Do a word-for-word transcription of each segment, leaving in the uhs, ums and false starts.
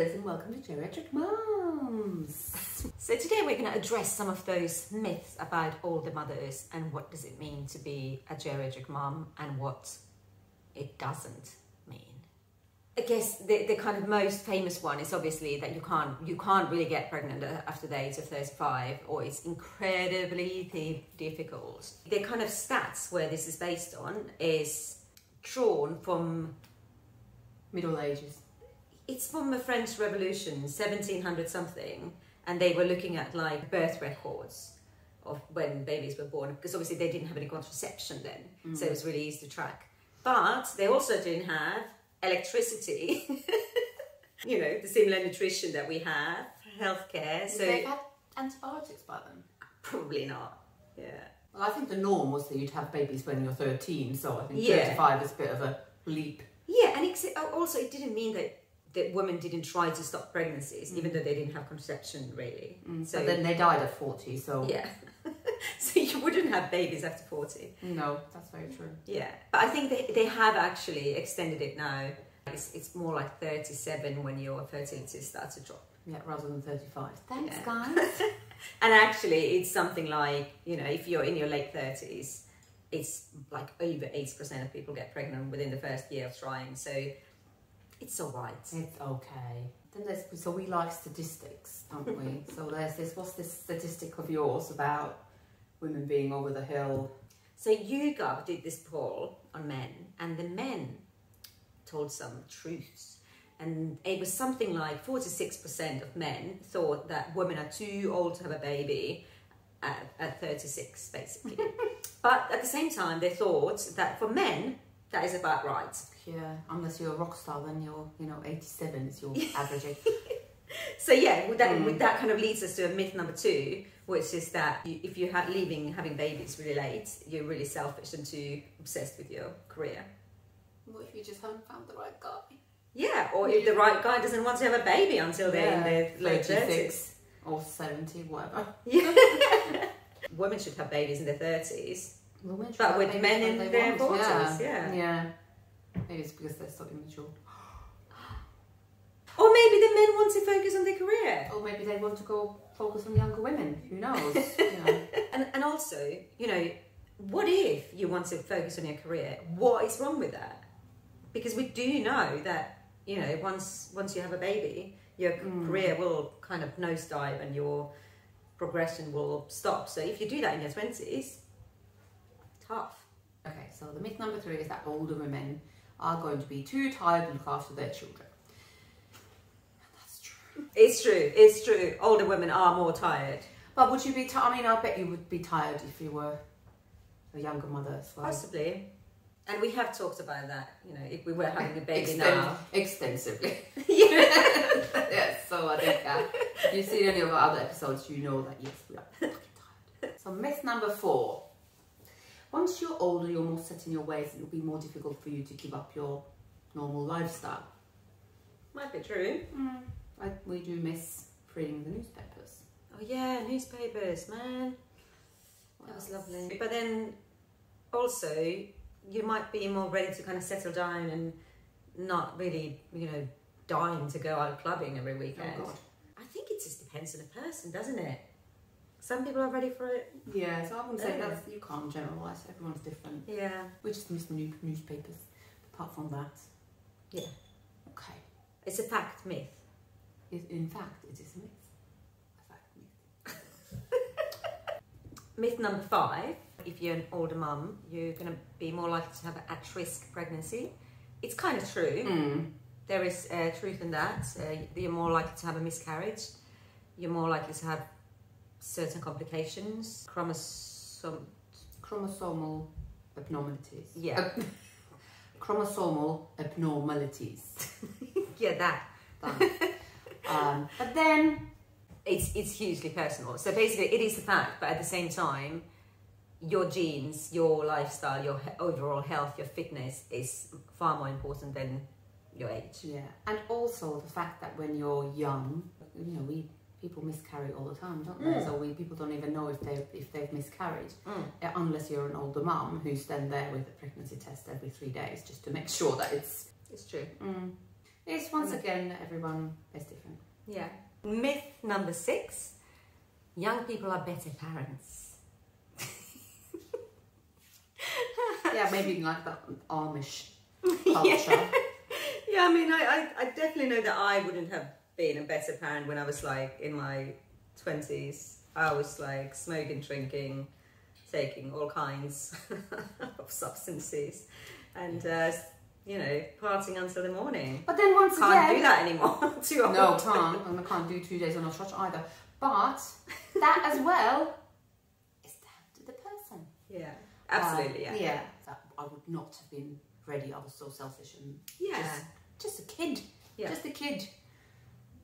and welcome to Geriatric Mums. So today we're going to address some of those myths about older mothers and what does it mean to be a geriatric mum and what it doesn't mean. I guess the, the kind of most famous one is obviously that you can't you can't really get pregnant after the age of thirty-five, or it's incredibly difficult. The kind of stats where this is based on is drawn from Middle Ages. It's from the French Revolution, seventeen hundred something, and they were looking at like birth records of when babies were born, because obviously they didn't have any contraception then, mm. so it was really easy to track. But they also didn't have electricity, you know, the similar nutrition that we have, healthcare. Did so they have antibiotics by them? Probably not, yeah. Well, I think the norm was that you'd have babies when you're thirteen, so I think yeah. thirty-five is a bit of a leap. Yeah, and also it didn't mean that that women didn't try to stop pregnancies, mm. even though they didn't have contraception, really. Mm. So but then they died at forty, so... Yeah. So you wouldn't have babies after forty. No, that's very true. Yeah. But I think they, they have actually extended it now. It's, it's more like thirty-seven when your fertility starts to drop. Yeah, rather than thirty-five. Thanks, yeah. guys. And actually, it's something like, you know, if you're in your late thirties, it's like over eighty percent of people get pregnant within the first year of trying, so... It's all right. It's okay. Then there's, so we like statistics, don't we? So there's this, what's this statistic of yours about women being over the hill? So YouGov did this poll on men, and the men told some truths. And it was something like forty-six percent of men thought that women are too old to have a baby at, at thirty-six, basically. But at the same time, they thought that for men, that is about right. Yeah, unless you're a rock star, then you're, you know, eighty-seven is your average age. So yeah, with that, mm. with that kind of leads us to a myth number two, which is that you, if you're ha leaving, having babies really late, you're really selfish and too obsessed with your career. What if you just haven't found the right guy? Yeah, or if the right guy doesn't want to have a baby until they're yeah, in their late thirties. Or seventy, whatever. Yeah. Women should have babies in their thirties. Women should but with men in their forties, yeah. yeah. yeah. Maybe it's because they're so immature. Or maybe the men want to focus on their career. Or maybe they want to go focus on younger women. Who knows? You know. and, and also, you know, what if you want to focus on your career? What is wrong with that? Because we do know that, you know, once once you have a baby, your mm. career will kind of nosedive and your progression will stop. So if you do that in your twenties, tough. Okay, so the myth number three is that older women are going to be too tired to look after their children. And that's true. It's true, it's true. Older women are more tired. But would you be tired? I mean, I bet you would be tired if you were a younger mother as well. Possibly. And we have talked about that, you know, if we were having a baby Exten now. Extensively. Yes, yeah. Yeah, so I think that if you've seen any of our other episodes, you know that yes, we are fucking tired. So myth number four. Once you're older, you're more set in your ways and it'll be more difficult for you to give up your normal lifestyle. Might be true. Mm. I, we do miss reading the newspapers. Oh yeah, newspapers, man. What that else? Was lovely. But then also, you might be more ready to kind of settle down and not really, you know, dying to go out clubbing every weekend. Oh God. I think it just depends on the person, doesn't it? Some people are ready for it. Yeah, so I wouldn't say that you can't generalise. Everyone's different. Yeah. We just miss the new newspapers. Apart from that, yeah. Okay. It's a fact myth. It, in fact, it is a myth. A fact myth. Myth number five. If you're an older mum, you're going to be more likely to have an at-risk pregnancy. It's kind of true. Mm. There is uh, truth in that. Uh, you're more likely to have a miscarriage. You're more likely to have certain complications, chromosome... chromosomal abnormalities. Yeah. Uh, chromosomal abnormalities. Yeah, that. that. Um, but then it's, it's hugely personal. So basically it is a fact, but at the same time, your genes, your lifestyle, your he overall health, your fitness is far more important than your age. Yeah. And also the fact that when you're young, you know, we... people miscarry all the time, don't they? Mm. So we people don't even know if they've, if they've miscarried, mm. unless you're an older mum who's then there with a pregnancy test every three days just to make sure that it's... It's true. Mm. Yes, once again, everyone is different. Yeah. Myth number six, young people are better parents. Yeah, maybe like that Amish culture. Yeah. Yeah, I mean, I, I, I definitely know that I wouldn't have been a better parent when I was like in my twenties. I was like smoking, drinking, taking all kinds of substances and, uh, you know, partying until the morning. But then once again... Can't do that anymore. Too old. No, can't. And I can't do two days on a trot either. But that as well is down to the person. Yeah, absolutely. Um, yeah. yeah. That I would not have been ready. I was so selfish and yeah. just, just a kid. Yeah. Just a kid.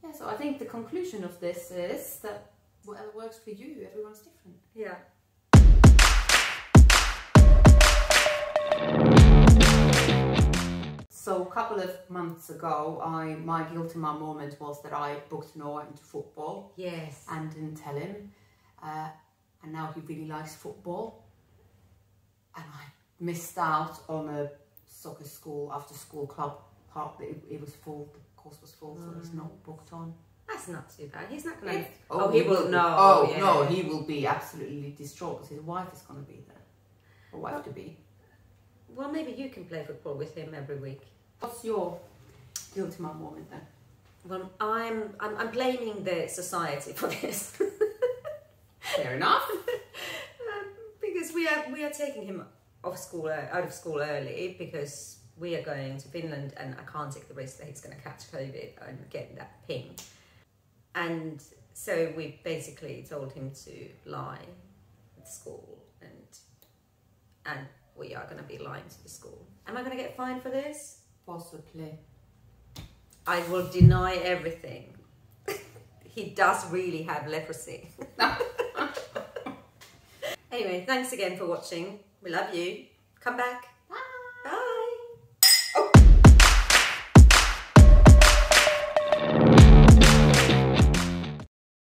Yeah, so I think the conclusion of this is that whatever works for you, everyone's different. Yeah. So a couple of months ago, I my guilty mum moment was that I booked Noah into football. Yes. And didn't tell him. Uh, and now he really likes football. And I missed out on a soccer school, after school club part. It, it was full, the course was full, mm. so it's not booked on. That's not too bad. He's not going to... Oh, he, he will... No. Oh, yeah. no. He will be absolutely distraught because his wife is going to be there. Or wife-to-be. Well, maybe you can play football with him every week. What's your guilty mum moment then? Well, I'm, I'm, I'm blaming the society for this. Fair enough. um, because we are, we are taking him off school, out of school early because we are going to Finland and I can't take the risk that he's going to catch COVID and get that ping. And so we basically told him to lie at school, and and we are going to be lying to the school. Am I going to get fined for this? Possibly. I will deny everything. He does really have leprosy. Anyway, thanks again for watching. We love you. Come back.